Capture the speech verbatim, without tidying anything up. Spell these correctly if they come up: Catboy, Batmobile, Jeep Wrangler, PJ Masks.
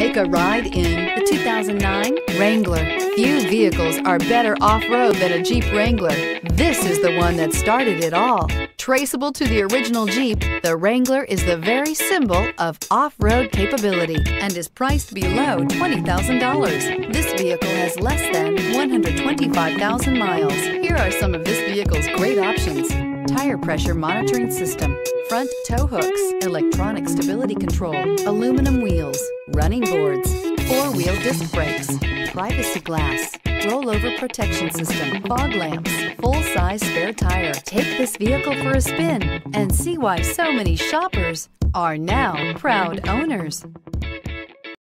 Take a ride in the two thousand nine Wrangler. Few vehicles are better off-road than a Jeep Wrangler. This is the one that started it all. Traceable to the original Jeep, the Wrangler is the very symbol of off-road capability and is priced below twenty thousand dollars. This vehicle has less than one hundred twenty-five thousand miles. Here are some of this vehicle's great options: tire pressure monitoring system, front tow hooks, electronic stability control, aluminum wheels, running boards, four-wheel disc brakes, privacy glass, rollover protection system, fog lamps, full-size spare tire. Take this vehicle for a spin and see why so many shoppers are now proud owners.